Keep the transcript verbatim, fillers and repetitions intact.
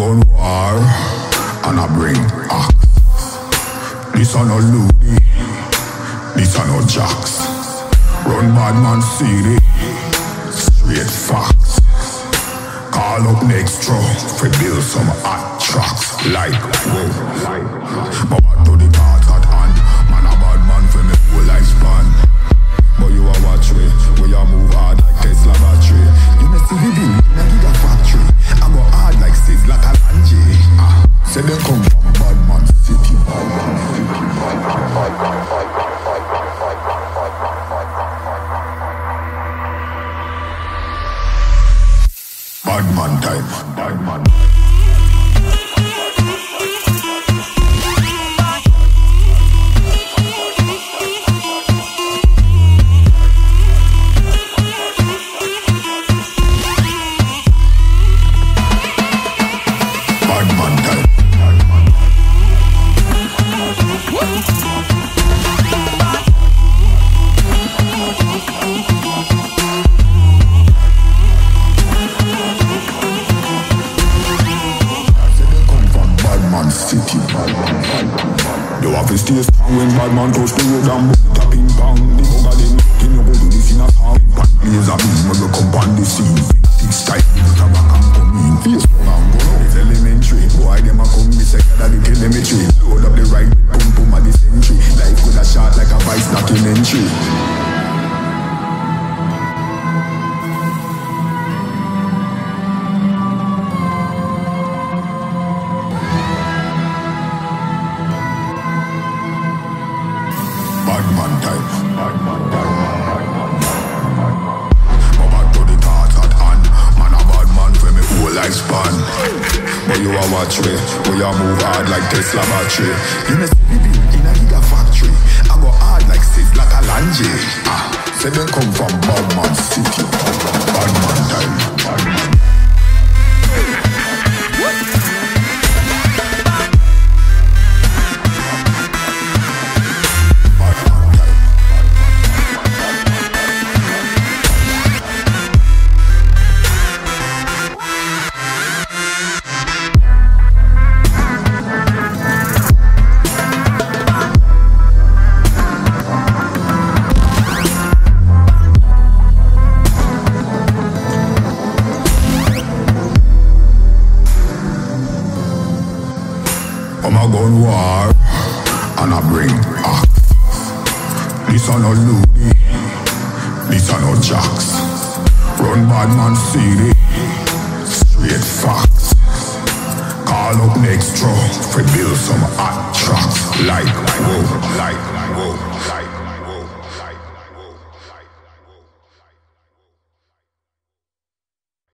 gun war, and I bring axe. This a no loony, this a no jacks. Run Badman City, straight facts. Call up NextRO, we build some hot tracks. Like, whoa, but what do the cards at hand? Man a bad man for me whole lifespan. But you a watch me, we a move hard like Tesla battery. You may see the build, I give a factory. I go hard like Sis, like a Lange. Ah, say they come from Badman City, Badman City, Badman City. Badman time, Badman time. You have to stay strong when bad man touch the road and boot a ping pong. The bugger they making you go do this in a song. Bad players are in when you come on the scene. Six type you come back and come in. Face down and go out. It's elementary. Boy them a come be second at the telemetry. Load up the right with pum pum at the century. Life with a shot like a vice documentary. Badman time, Badman time, Badman time. But back to the cards at hand. Man a bad man for me whole lifespan. But you a watch me, we a move hard like Tesla battery. You may see me build in a gigafactory. I go hard like Sis, like a Lange. Ah, say they come from Badman City, Badman time, Badman time. I'm a gun war, and I bring axe. This a no loony, this a no jacks. Run Badman City, straight facts. Call up NextRO, we build some hot tracks. Like, whoa, like, whoa.